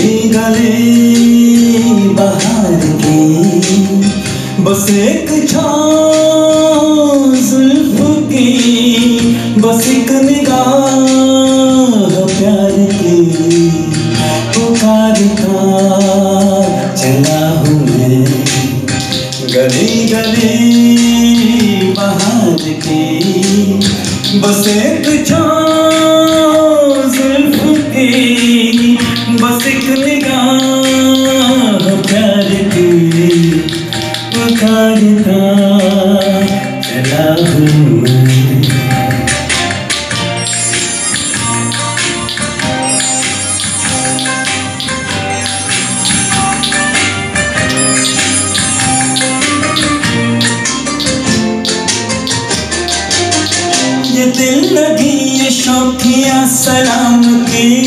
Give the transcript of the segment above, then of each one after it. गले गले बहार की बस एक छाँव जुल्फ की बस एक निगाह प्यार की पुकारता चला हूँ मैं गले गले बहार की बस एक छाँव जुल्फ की बस एक निगाह प्यार की पुकारता चला हूँ मैं। दिल लगी ये शौकिया सलाम की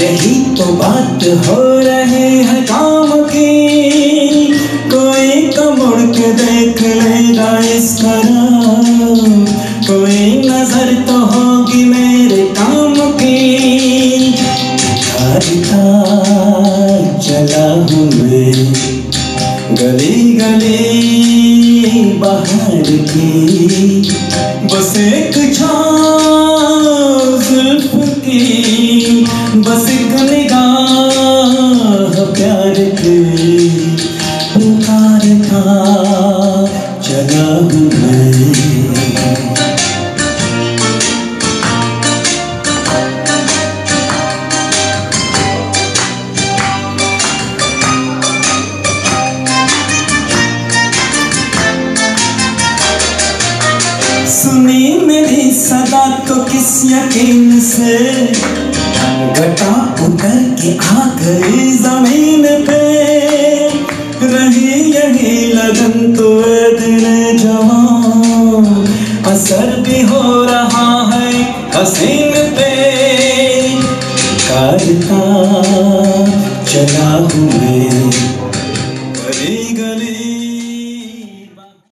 यही तो बात हो रहे हैं काम की कोई तो मुड़ के देख लेगा इस तरह कोई नजर तो होगी मेरे काम की पुकारता चला हूँ मैं गली गली बाहर की बस एक छाँव जुल्फ की बस एक निगाह प्यार की पुकारता चला हूँ मैं। सुनी मेरी सदा तो किस यकीन से गटा उतर के आ गई जमीन पे रही यही लगन तो दिल जवां असर भी हो रहा है हसीन